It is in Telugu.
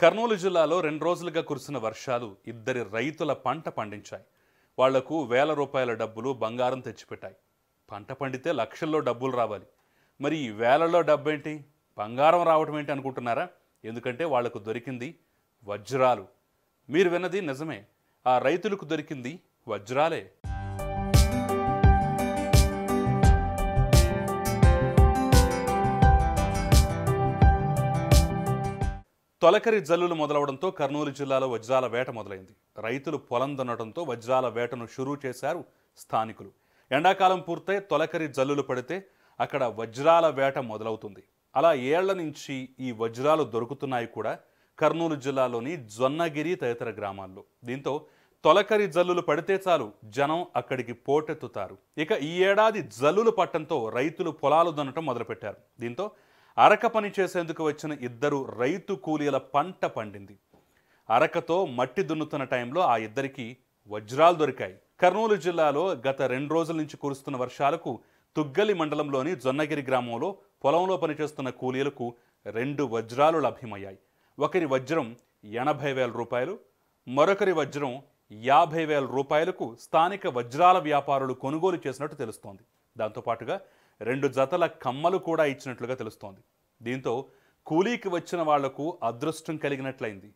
కర్నూలు జిల్లాలో 2 రోజులుగా కురిసిన వర్షాలు ఇద్దరి రైతుల పంట పండించాయి. వాళ్లకు వేల రూపాయల డబ్బులు బంగారం తెచ్చిపెట్టాయి. పంట పండితే లక్షల్లో డబ్బులు రావాలి. మరి వేలలో డబ్బు ఏంటి, బంగారం రావడం ఏంటి అనుకుంటున్నారా? ఎందుకంటే వాళ్లకు దొరికింది వజ్రాలు. మీరు విన్నది నిజమే, ఆ రైతులకు దొరికింది వజ్రాలే. తొలకరి జల్లులు మొదలవడంతో కర్నూలు జిల్లాలో వజ్రాల వేట మొదలైంది. రైతులు పొలం దున్నడంతో వజ్రాల వేటను షురూ చేశారు స్థానికులు. ఎండాకాలం పూర్తయి తొలకరి జల్లులు పడితే అక్కడ వజ్రాల వేట మొదలవుతుంది. అలా ఏళ్ల నుంచి ఈ వజ్రాలు దొరుకుతున్నాయి కూడా, కర్నూలు జిల్లాలోని జొన్నగిరి తదితర గ్రామాల్లో. దీంతో తొలకరి జల్లులు పడితే చాలు జనం అక్కడికి పోటెత్తుతారు. ఇక ఈ ఏడాది జల్లులు పట్టడంతో రైతులు పొలాలు దున్నటం మొదలుపెట్టారు. దీంతో అరక పని చేసేందుకు వచ్చిన ఇద్దరు రైతు కూలీల పంట పండింది. అరకతో మట్టి దున్నుతున్న టైంలో ఆ ఇద్దరికి వజ్రాలు దొరికాయి. కర్నూలు జిల్లాలో గత 2 రోజుల నుంచి కురుస్తున్న వర్షాలకు తుగ్గలి మండలంలోని జొన్నగిరి గ్రామంలో పొలంలో పనిచేస్తున్న కూలీలకు 2 వజ్రాలు లభ్యమయ్యాయి. ఒకరి వజ్రం 80,000 రూపాయలు, మరొకరి వజ్రం 50,000 రూపాయలకు స్థానిక వజ్రాల వ్యాపారులు కొనుగోలు చేసినట్టు తెలుస్తోంది. దాంతోపాటుగా 2 జతల కమ్మలు కూడా ఇచ్చినట్లుగా తెలుస్తోంది. దీంతో కూలీకి వచ్చిన వాళ్లకు అదృష్టం కలిగినట్లయింది.